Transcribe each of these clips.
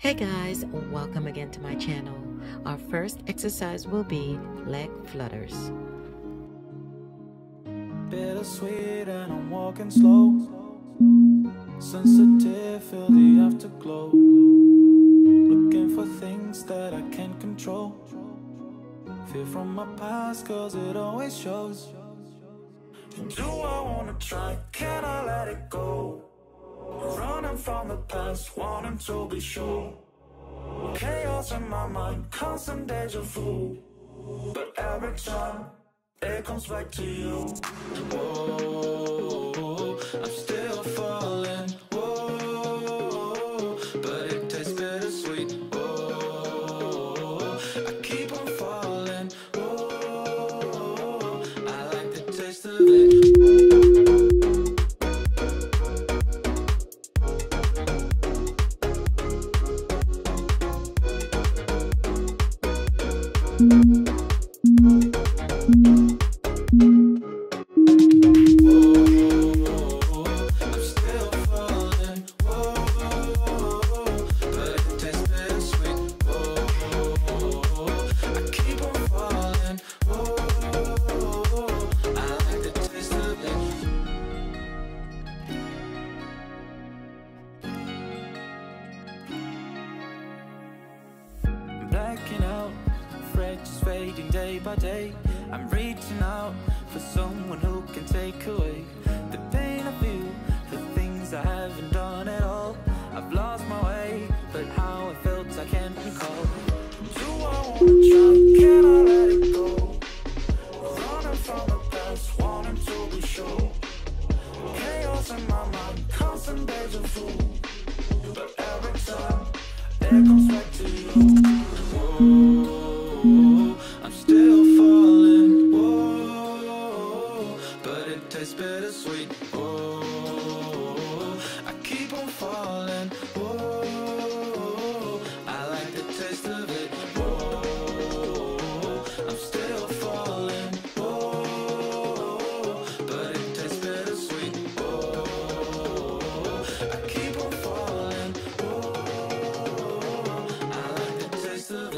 Hey guys, welcome again to my channel. Our first exercise will be leg flutters. Bittersweet and I'm walking slow. Sensitive, feel the afterglow. Looking for things that I can't control. Fear from my past, cause it always shows. Do I wanna try? Can I let it go? Running from the past, wanting to be sure. Chaos in my mind, constant deja vu. But every time, it comes back to you. Whoa, I'm still falling. Whoa, but it tastes bittersweet. Whoa, I keep on falling. Whoa, I like the taste of it. Blacking out, freckles fading day by day. I'm reaching out for someone who can take away the pain I feel, the things I haven't done at all. I've lost my way, but how I felt I can't recall. Do I want to try? Can I let it go? Running from the past, wanting to be sure. Chaos in my mind, constant deja vu. But every time, it comes back to you. Bittersweet, oh, I keep on falling, oh, I like the taste of it, oh, I'm still falling, oh, but it tastes bittersweet, oh, I keep on falling, oh, I like the taste of it.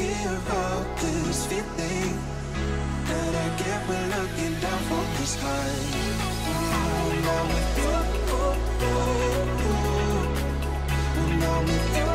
care about this feeling that I get when looking down from the sky. Now with you, now with you, I'm with you.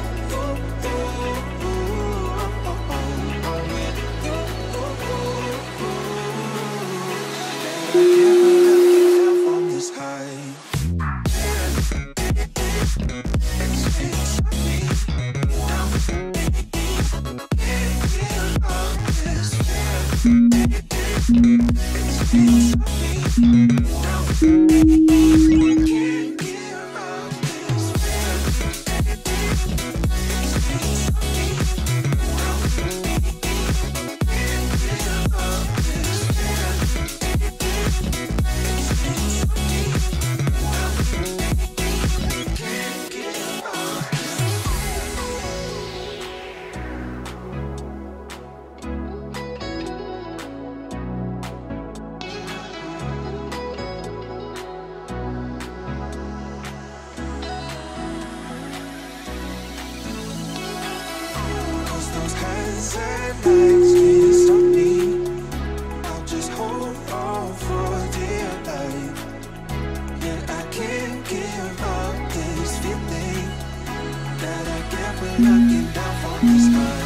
That I get when looking down from the sky.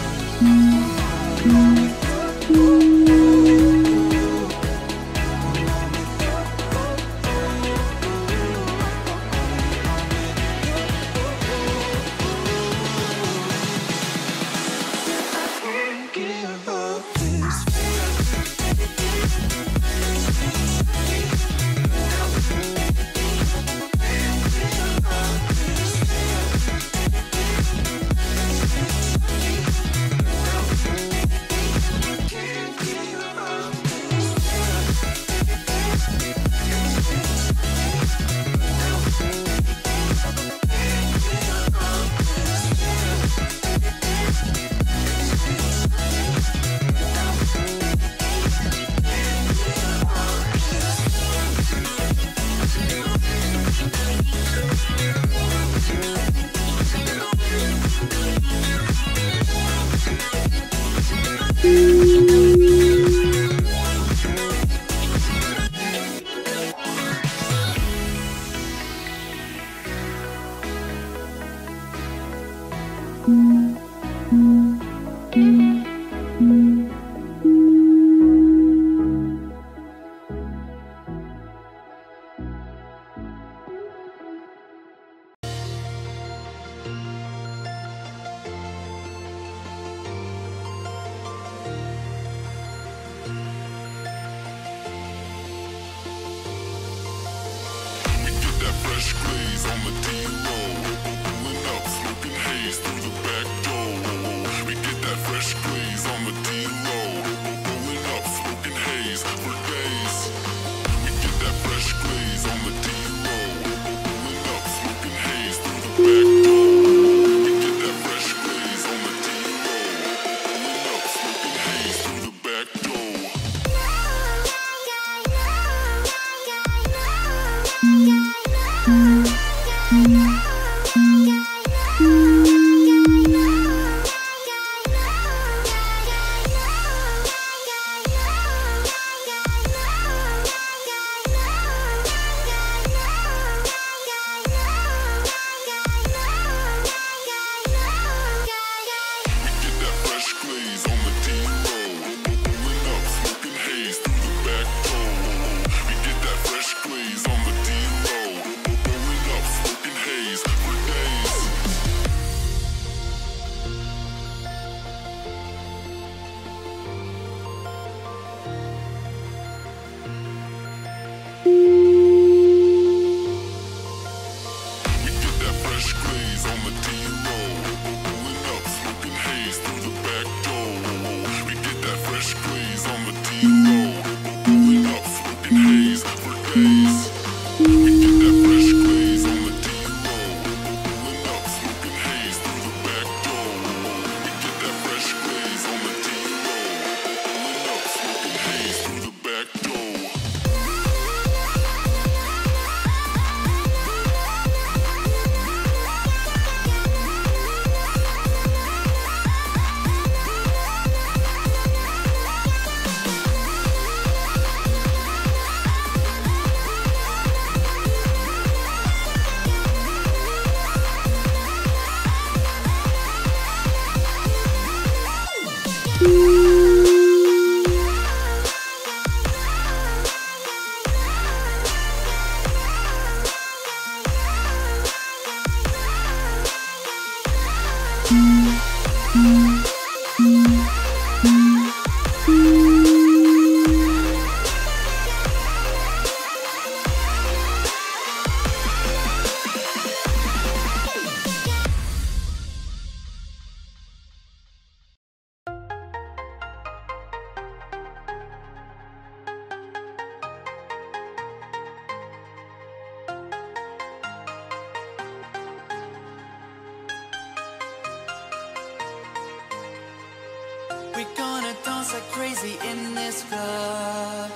We're gonna dance like crazy in this club,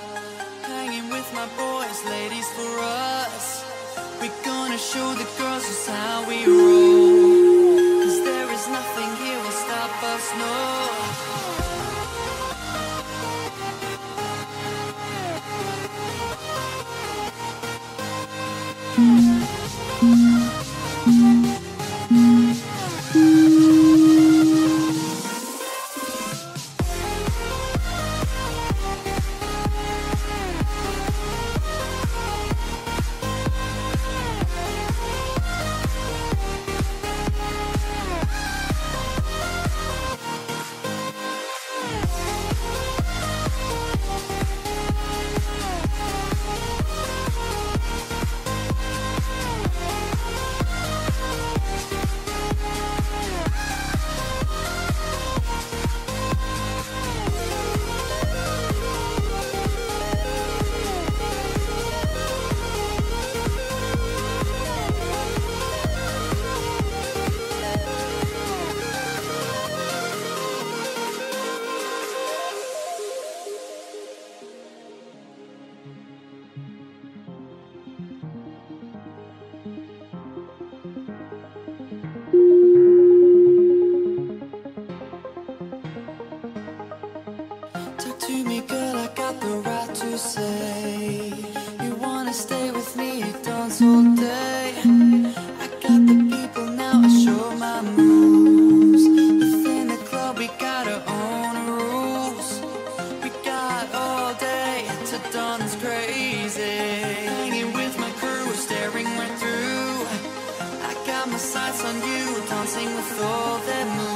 hanging with my boys, ladies for us. We're gonna show the girls just how we roll, 'cause there is nothing here will stop us, no. Sights on you, dancing with all them.